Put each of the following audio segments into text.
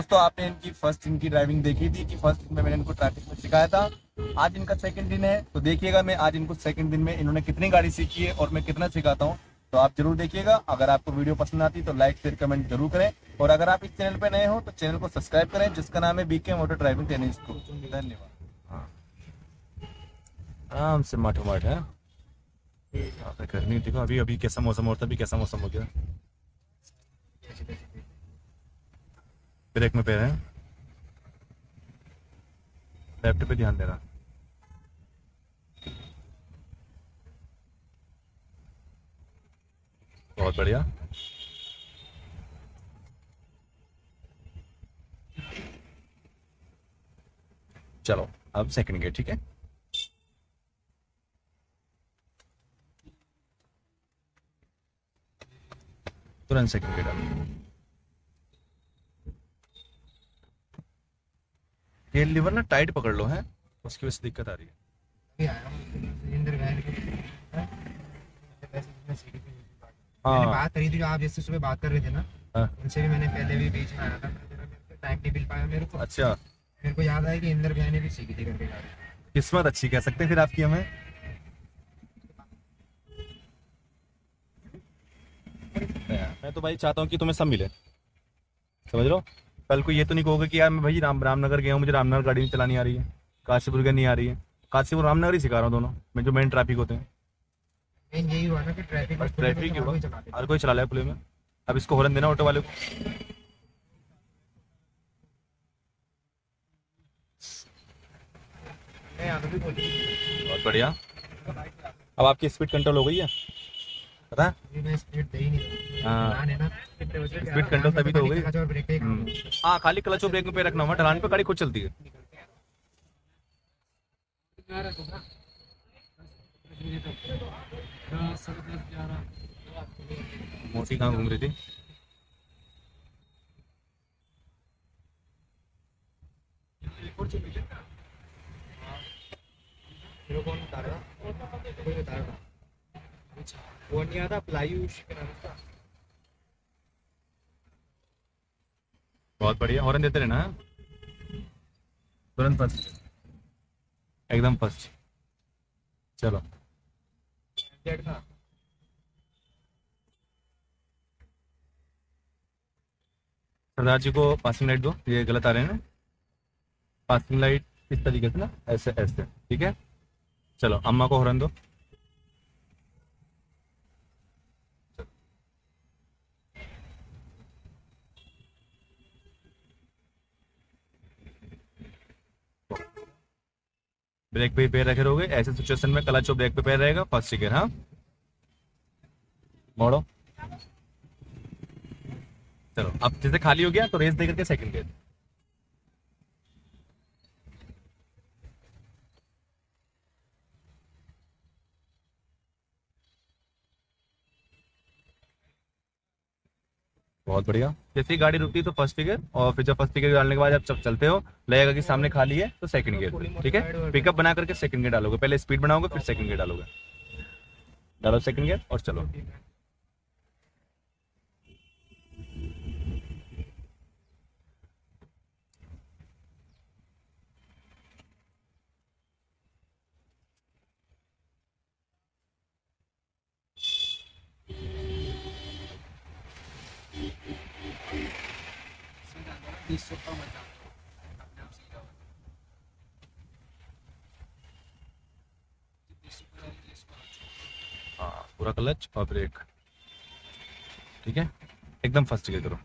दोस्तों आपने इनकी फर्स्ट दिन की ड्राइविंग देखी थी कि फर्स्ट दिन में मैंने इनको ट्रैफिक में सिखाया था। आज इनका सेकंड दिन है, तो देखिएगा मैं आज इनको सेकंड दिन में इन्होंने कितनी गाड़ी सीखी है और मैं कितना सिखाता हूँ, तो आप जरूर देखिएगा। अगर आपको वीडियो पसंद आती तो लाइक शेयर कमेंट जरूर करें, और अगर आप इस चैनल पर नए हो तो चैनल को सब्सक्राइब करें, जिसका नाम है BK motor driving training school. धन्यवाद। आराम से माठो माठ है, गर्मी देखो अभी अभी कैसा मौसम होता है, अभी कैसा मौसम हो गया। ब्रेक में पैर है, लेफ्ट पे ध्यान देना। बहुत बढ़िया। चलो अब सेकंड गेट, ठीक है। तुरंत सेकंड गेट आप ये लीवर ना टाइट पकड़ लो है, उसकी वजह से दिक्कत आ रही है। आप जैसे सुबह बात कर रहे थे ना, उनसे भी मैंने पहले भी बीच में आया था, टाइम नहीं मिल पाया मेरे को। अच्छा, मेरे को याद आया कि इंदर भैया ने भी सीखी थी करके। किस्मत अच्छी कह सकते हैं फिर आपकी। हमें मैं तो भाई चाहता हूँ कि तुम्हें सब मिले, समझ लो। कल को ये तो नहीं कहोगे कि यार मैं भाई रामनगर गया हूँ, मुझे रामनगर गाड़ी नहीं चलानी आ रही है, काशीपुर गया नहीं आ रही है। काशीपुर रामनगर ही सिखा रहा हूँ दोनों में, जो मेन ट्रैफिक होते हैं। यही हुआ ना कि ट्रैफिक हुआ, हर कोई चला रहा है खुले में। अब इसको हॉर्न देना ऑटो वाले को। बहुत बढ़िया। अब आपकी स्पीड कंट्रोल हो गई है, पता है? स्पीड कंट्रोल तभी तो हो गई। हाँ, खाली क्लच और ब्रेक में पे रखना होगा, ढलान पे गाड़ी खुद चलती है। मोटी कहाँ घूम रही थी? वो नहीं आता प्लायूश। बहुत बढ़िया। हॉर्न देते रहना, तुरंत फर्स्ट, एकदम फर्स्ट। चलो सरदार जी को पासिंग लाइट दो, ये गलत आ रहे हैं ना। पासिंग लाइट इस तरीके से ना, ऐसे ऐसे, ठीक है। चलो अम्मा को हॉर्न दो। ब्रेक पे पैर रखे रहोगे, ऐसे सिचुएशन में क्लच और ब्रेक पे पैर रहेगा, फर्स्ट गियर। हाँ, मोड़ो। चलो अब जैसे खाली हो गया तो रेस दे करके सेकंड गियर। बहुत बढ़िया। जैसे ही गाड़ी रुकती है तो फर्स्ट गियर, और फिर जब फर्स्ट गियर डालने के बाद आप सब चलते हो, लगेगा कि सामने खाली है तो सेकंड गियर, ठीक है। पिकअप बना करके सेकंड गियर डालोगे, पहले स्पीड बनाओगे फिर सेकंड गियर डालोगे। डालो सेकंड गियर और चलो। पूरा क्लच और ब्रेक, ठीक है, एकदम फर्स्ट गियर करो।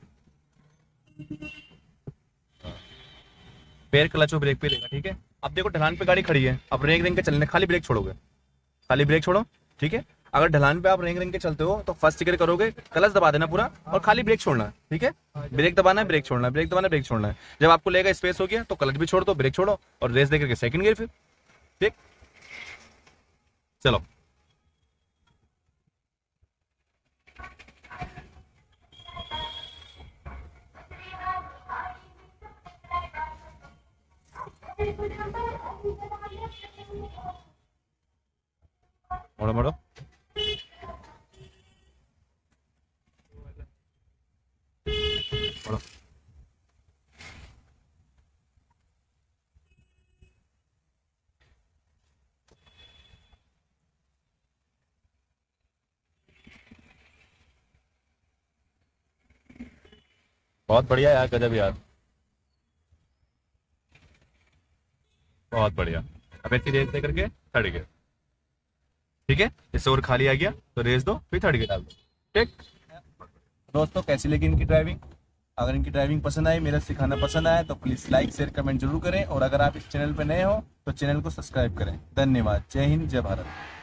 पैर क्लच और ब्रेक पे लेगा, ठीक है। अब देखो ढलान पे गाड़ी खड़ी है, अब रेंग रेंग के चलने, खाली ब्रेक छोड़ोगे, खाली ब्रेक छोड़ो, ठीक है। अगर ढलान पे आप रेंग रेंग के चलते हो तो फर्स्ट गियर करोगे, क्लच दबा देना पूरा, और खाली ब्रेक छोड़ना, ठीक है। ब्रेक दबाना है, ब्रेक छोड़ना है, ब्रेक दबाना है, ब्रेक छोड़ना है। जब आपको लगेगा स्पेस हो गया तो क्लच भी छोड़ दो, ब्रेक छोड़ो और रेस दे करके सेकंड गियर फिर, ठीक। चलो मोड़ो मोड़ो। बहुत बढ़िया यार, गजब यार, बहुत बढ़िया। अब ऐसी रेस दे करके थर्ड गियर, ठीक है। इससे और खाली आ गया तो रेस दो, फिर थर्ड गियर डाल दो, ठीक। दोस्तों कैसी लगी इनकी ड्राइविंग? अगर इनकी ड्राइविंग पसंद आई, मेरा सिखाना पसंद आया तो प्लीज़ लाइक शेयर कमेंट जरूर करें। और अगर आप इस चैनल पर नए हो तो चैनल को सब्सक्राइब करें। धन्यवाद। जय हिंद, जय भारत।